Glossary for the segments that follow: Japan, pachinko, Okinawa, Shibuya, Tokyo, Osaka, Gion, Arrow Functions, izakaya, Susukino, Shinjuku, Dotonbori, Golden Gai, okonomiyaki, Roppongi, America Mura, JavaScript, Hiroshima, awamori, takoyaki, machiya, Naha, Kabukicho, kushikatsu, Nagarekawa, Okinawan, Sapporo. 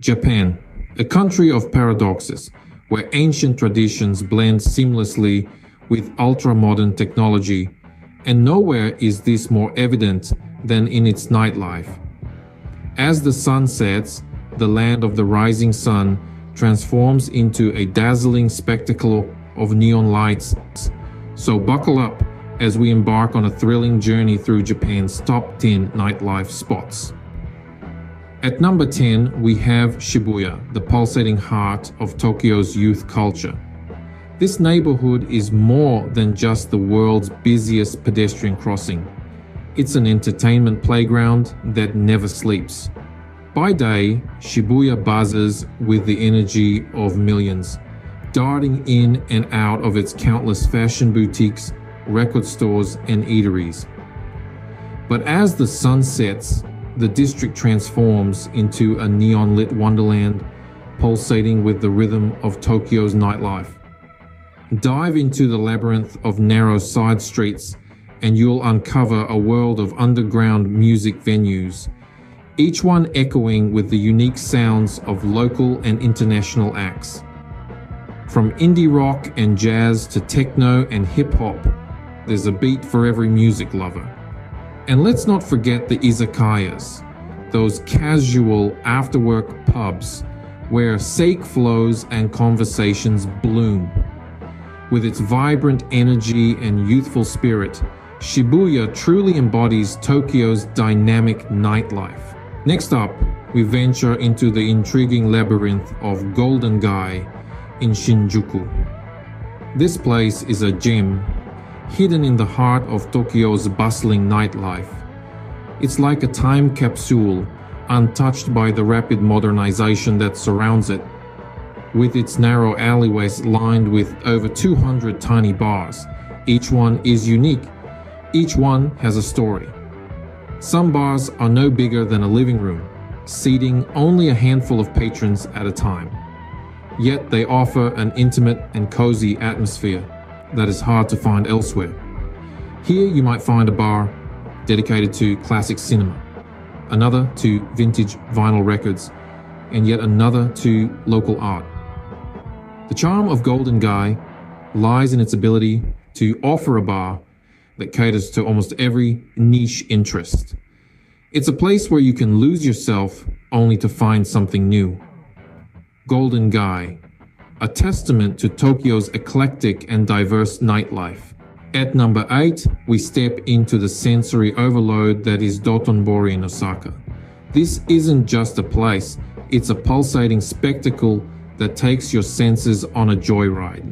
Japan, a country of paradoxes, where ancient traditions blend seamlessly with ultra-modern technology, and nowhere is this more evident than in its nightlife. As the sun sets, the land of the rising sun transforms into a dazzling spectacle of neon lights, so buckle up as we embark on a thrilling journey through Japan's top 10 nightlife spots. At number 10, we have Shibuya, the pulsating heart of Tokyo's youth culture. This neighborhood is more than just the world's busiest pedestrian crossing. It's an entertainment playground that never sleeps. By day, Shibuya buzzes with the energy of millions, darting in and out of its countless fashion boutiques, record stores, and eateries. But as the sun sets, the district transforms into a neon-lit wonderland, pulsating with the rhythm of Tokyo's nightlife. Dive into the labyrinth of narrow side streets, and you'll uncover a world of underground music venues, each one echoing with the unique sounds of local and international acts. From indie rock and jazz to techno and hip-hop, there's a beat for every music lover. And let's not forget the izakayas, those casual after-work pubs where sake flows and conversations bloom. With its vibrant energy and youthful spirit, Shibuya truly embodies Tokyo's dynamic nightlife. Next up, we venture into the intriguing labyrinth of Golden Gai in Shinjuku. This place is a gem, hidden in the heart of Tokyo's bustling nightlife. It's like a time capsule, untouched by the rapid modernization that surrounds it, with its narrow alleyways lined with over 200 tiny bars. Each one is unique. Each one has a story. Some bars are no bigger than a living room, seating only a handful of patrons at a time. Yet they offer an intimate and cozy atmosphere that is hard to find elsewhere. Here you might find a bar dedicated to classic cinema, another to vintage vinyl records, and yet another to local art. The charm of Golden Gai lies in its ability to offer a bar that caters to almost every niche interest. It's a place where you can lose yourself only to find something new. Golden Gai, a testament to Tokyo's eclectic and diverse nightlife. At number 8, we step into the sensory overload that is Dotonbori in Osaka. This isn't just a place, it's a pulsating spectacle that takes your senses on a joyride.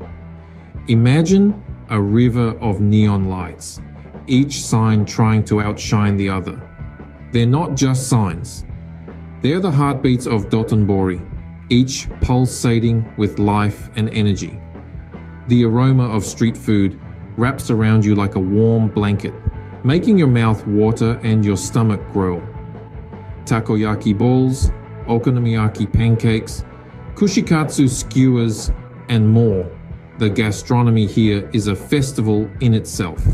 Imagine a river of neon lights, each sign trying to outshine the other. They're not just signs. They're the heartbeats of Dotonbori, each pulsating with life and energy. The aroma of street food wraps around you like a warm blanket, making your mouth water and your stomach growl. Takoyaki balls, okonomiyaki pancakes, kushikatsu skewers, and more. The gastronomy here is a festival in itself.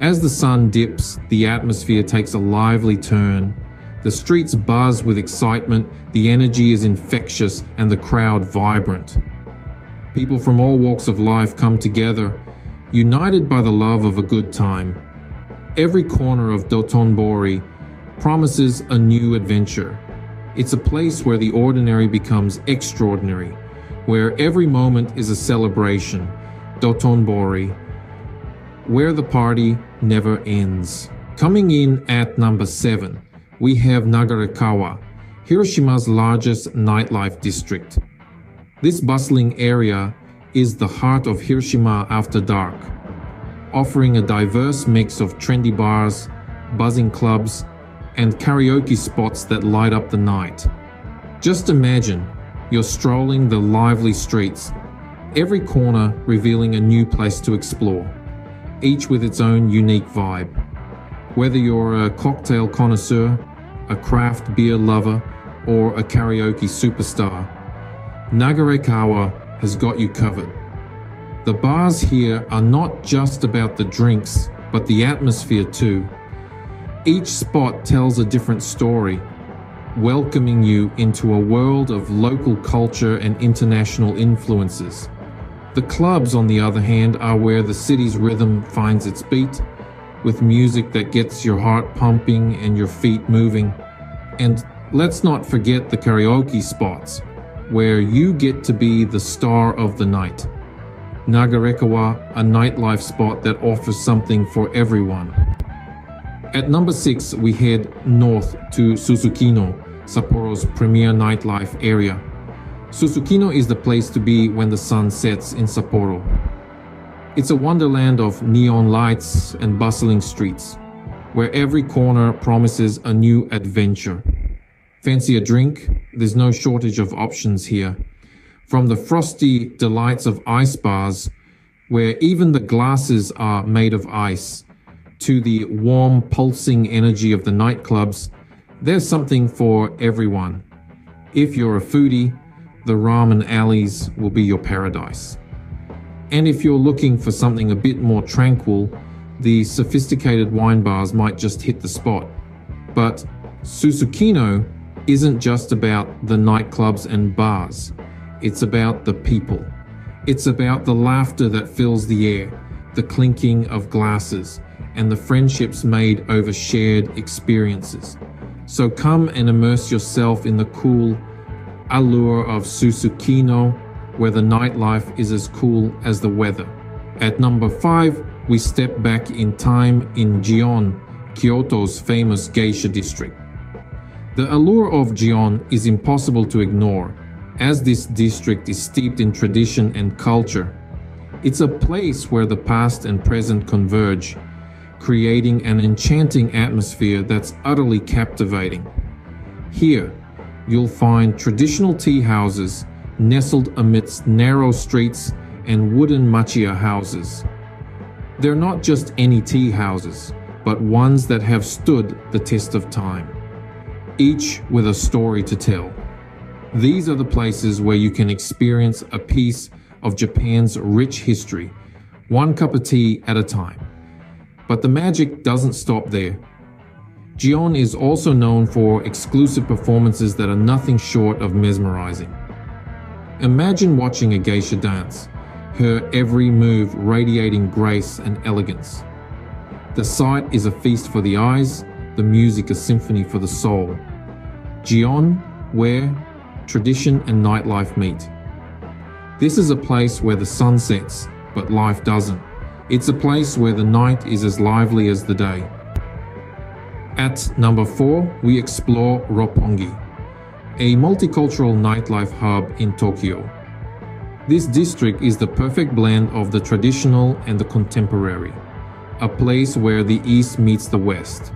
As the sun dips, the atmosphere takes a lively turn. The streets buzz with excitement, the energy is infectious, and the crowd vibrant. People from all walks of life come together, united by the love of a good time. Every corner of Dotonbori promises a new adventure. It's a place where the ordinary becomes extraordinary, where every moment is a celebration. Dotonbori, where the party never ends. Coming in at number 7, we have Nagarekawa, Hiroshima's largest nightlife district. This bustling area is the heart of Hiroshima after dark, offering a diverse mix of trendy bars, buzzing clubs, and karaoke spots that light up the night. Just imagine, you're strolling the lively streets, every corner revealing a new place to explore, each with its own unique vibe. Whether you're a cocktail connoisseur, a craft beer lover, or a karaoke superstar, Nagarekawa has got you covered. The bars here are not just about the drinks, but the atmosphere too. Each spot tells a different story, welcoming you into a world of local culture and international influences. The clubs, on the other hand, are where the city's rhythm finds its beat, with music that gets your heart pumping and your feet moving. And let's not forget the karaoke spots, where you get to be the star of the night. Nagarekawa, a nightlife spot that offers something for everyone. At number 6, we head north to Susukino, Sapporo's premier nightlife area. Susukino is the place to be when the sun sets in Sapporo. It's a wonderland of neon lights and bustling streets, where every corner promises a new adventure. Fancy a drink? There's no shortage of options here. From the frosty delights of ice bars, where even the glasses are made of ice, to the warm, pulsing energy of the nightclubs, there's something for everyone. If you're a foodie, the ramen alleys will be your paradise. And if you're looking for something a bit more tranquil, the sophisticated wine bars might just hit the spot. But Susukino isn't just about the nightclubs and bars. It's about the people. It's about the laughter that fills the air, the clinking of glasses, and the friendships made over shared experiences. So come and immerse yourself in the cool allure of Susukino, where the nightlife is as cool as the weather. At number 5, we step back in time in Gion, Kyoto's famous geisha district. The allure of Gion is impossible to ignore, as this district is steeped in tradition and culture. It's a place where the past and present converge, creating an enchanting atmosphere that's utterly captivating. Here, you'll find traditional tea houses nestled amidst narrow streets and wooden machiya houses. They're not just any tea houses, but ones that have stood the test of time, each with a story to tell. These are the places where you can experience a piece of Japan's rich history, one cup of tea at a time. But the magic doesn't stop there. Gion is also known for exclusive performances that are nothing short of mesmerizing. Imagine watching a geisha dance, her every move radiating grace and elegance. The sight is a feast for the eyes, the music a symphony for the soul. Gion, where tradition and nightlife meet. This is a place where the sun sets, but life doesn't. It's a place where the night is as lively as the day. At number 4, we explore Roppongi, a multicultural nightlife hub in Tokyo. This district is the perfect blend of the traditional and the contemporary, a place where the East meets the West.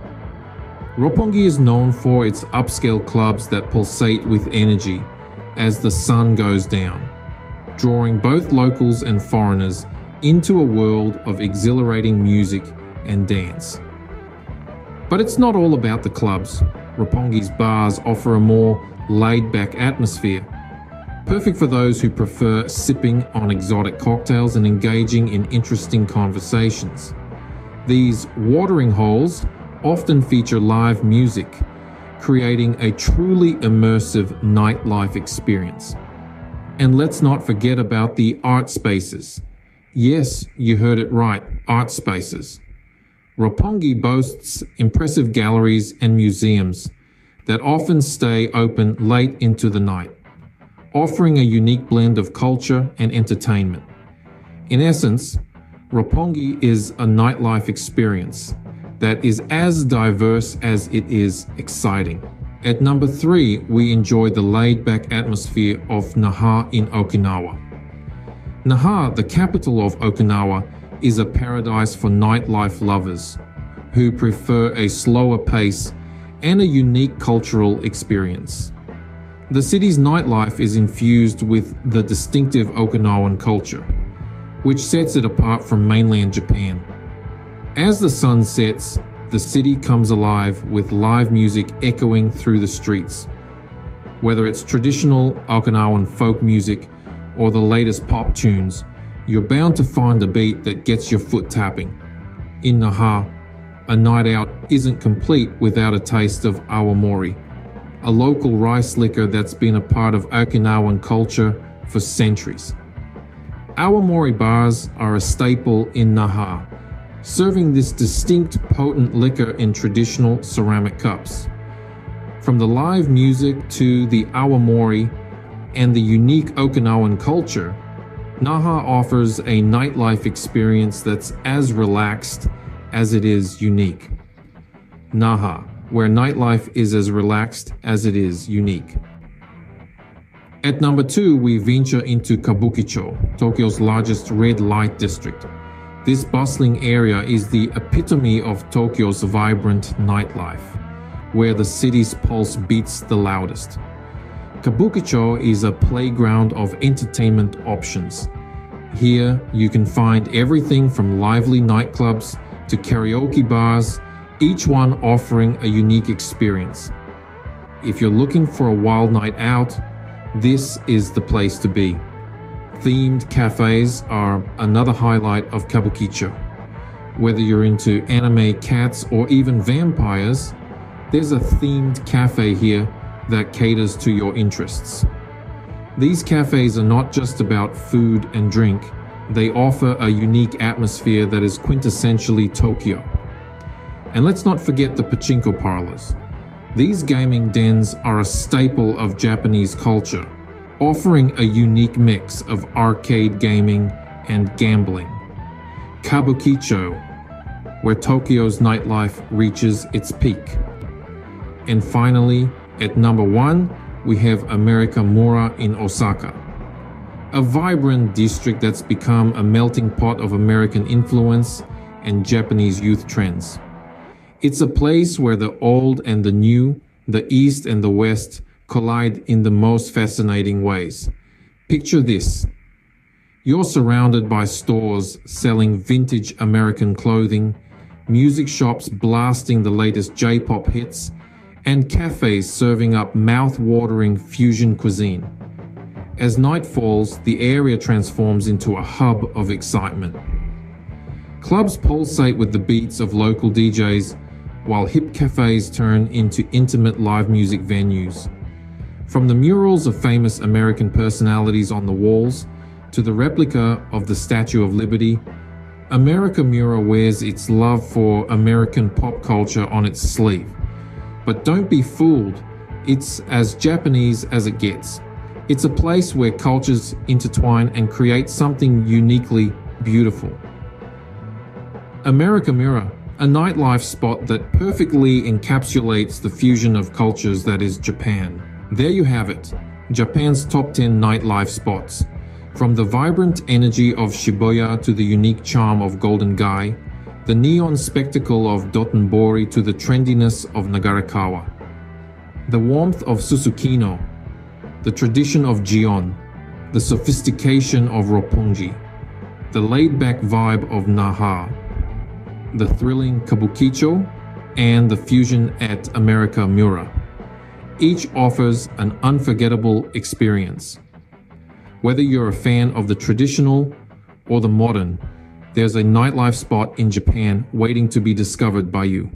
Roppongi is known for its upscale clubs that pulsate with energy as the sun goes down, drawing both locals and foreigners into a world of exhilarating music and dance. But it's not all about the clubs. Roppongi's bars offer a more laid-back atmosphere, perfect for those who prefer sipping on exotic cocktails and engaging in interesting conversations. These watering holes often feature live music, creating a truly immersive nightlife experience. And let's not forget about the art spaces. Yes, you heard it right, art spaces. Roppongi boasts impressive galleries and museums that often stay open late into the night, offering a unique blend of culture and entertainment. In essence, Roppongi is a nightlife experience that is as diverse as it is exciting. At number 3, we enjoy the laid-back atmosphere of Naha in Okinawa. Naha, the capital of Okinawa, is a paradise for nightlife lovers who prefer a slower pace and a unique cultural experience. The city's nightlife is infused with the distinctive Okinawan culture, which sets it apart from mainland Japan. As the sun sets, the city comes alive with live music echoing through the streets. Whether it's traditional Okinawan folk music or the latest pop tunes, you're bound to find a beat that gets your foot tapping. In Naha, a night out isn't complete without a taste of awamori, a local rice liquor that's been a part of Okinawan culture for centuries. Awamori bars are a staple in Naha, serving this distinct potent liquor in traditional ceramic cups. From the live music to the awamori and the unique Okinawan culture, Naha offers a nightlife experience that's as relaxed as it is unique. Naha, where nightlife is as relaxed as it is unique. At number 2, we venture into Kabukicho, Tokyo's largest red light district. This bustling area is the epitome of Tokyo's vibrant nightlife, where the city's pulse beats the loudest. Kabukicho is a playground of entertainment options. Here, you can find everything from lively nightclubs to karaoke bars, each one offering a unique experience. If you're looking for a wild night out, this is the place to be. Themed cafes are another highlight of Kabukicho. Whether you're into anime, cats, or even vampires, there's a themed cafe here that caters to your interests. These cafes are not just about food and drink, they offer a unique atmosphere that is quintessentially Tokyo. And let's not forget the pachinko parlors. These gaming dens are a staple of Japanese culture, offering a unique mix of arcade gaming and gambling. Kabukicho, where Tokyo's nightlife reaches its peak. And finally, at number 1, we have America Mura in Osaka, a vibrant district that's become a melting pot of American influence and Japanese youth trends. It's a place where the old and the new, the East and the West collide in the most fascinating ways. Picture this. You're surrounded by stores selling vintage American clothing, music shops blasting the latest J-pop hits, and cafes serving up mouth-watering fusion cuisine. As night falls, the area transforms into a hub of excitement. Clubs pulsate with the beats of local DJs, while hip cafes turn into intimate live music venues. From the murals of famous American personalities on the walls to the replica of the Statue of Liberty, America Mura wears its love for American pop culture on its sleeve. But don't be fooled, it's as Japanese as it gets. It's a place where cultures intertwine and create something uniquely beautiful. America Mura, a nightlife spot that perfectly encapsulates the fusion of cultures that is Japan. There you have it, Japan's top 10 nightlife spots. From the vibrant energy of Shibuya to the unique charm of Golden Gai, the neon spectacle of Dotonbori to the trendiness of Nagarekawa, the warmth of Susukino, the tradition of Gion, the sophistication of Roppongi, the laid-back vibe of Naha, the thrilling Kabukicho, and the fusion at America Mura. Each offers an unforgettable experience. Whether you're a fan of the traditional or the modern, there's a nightlife spot in Japan waiting to be discovered by you.